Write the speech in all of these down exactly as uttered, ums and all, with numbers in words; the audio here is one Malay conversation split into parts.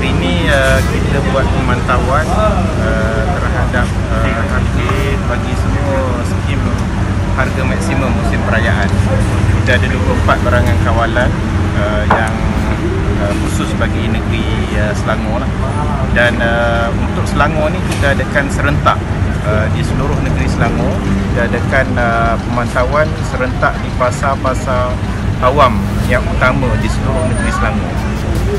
Hari ini uh, kita buat pemantauan uh, terhadap uh, harga bagi semua skim harga maksimum musim perayaan. Kita ada dua puluh empat barangan kawalan uh, yang uh, khusus bagi negeri uh, Selangor lah. Dan uh, untuk Selangor ni kita adakan serentak uh, di seluruh negeri Selangor. Kita adakan uh, pemantauan serentak di pasar-pasar awam yang utama di seluruh negeri Selangor.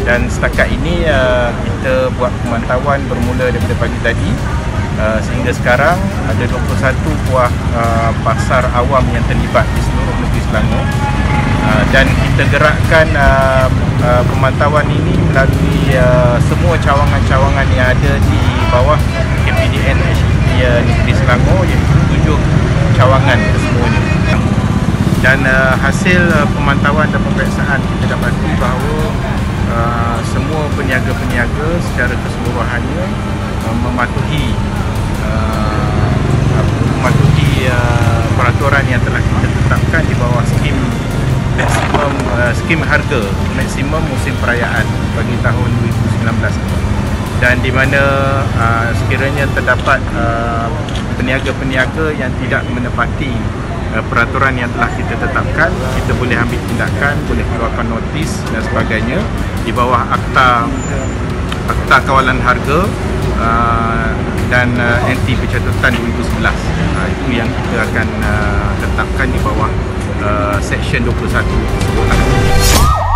Dan setakat ini uh, kita buat pemantauan bermula daripada pagi tadi uh, sehingga sekarang ada dua puluh satu buah uh, pasar awam yang terlibat di seluruh negeri Selangor, uh, dan kita gerakkan uh, uh, pemantauan ini melalui uh, semua cawangan-cawangan yang ada di bawah K P D N H E P uh, negeri Selangor, iaitu tujuh cawangan kesemuanya. Dan uh, hasil uh, pemantauan dan pemeriksaan kita dapati bahawa Uh, semua peniaga-peniaga secara keseluruhannya uh, mematuhi uh, mematuhi uh, peraturan yang telah kita tetapkan di bawah skim maksimum uh, skim harga maksimum musim perayaan bagi tahun dua ribu sembilan belas, dan di mana uh, sekiranya terdapat peniaga-peniaga uh, yang tidak menepati uh, peraturan yang telah kita tetapkan, kita boleh ambil tindakan, boleh keluarkan notis dan sebagainya di bawah Akta Akta Kawalan Harga uh, dan uh, N T Pencatatan dua ribu sebelas. Uh, itu yang kita akan uh, tetapkan di bawah uh, Seksyen dua puluh satu tersebut.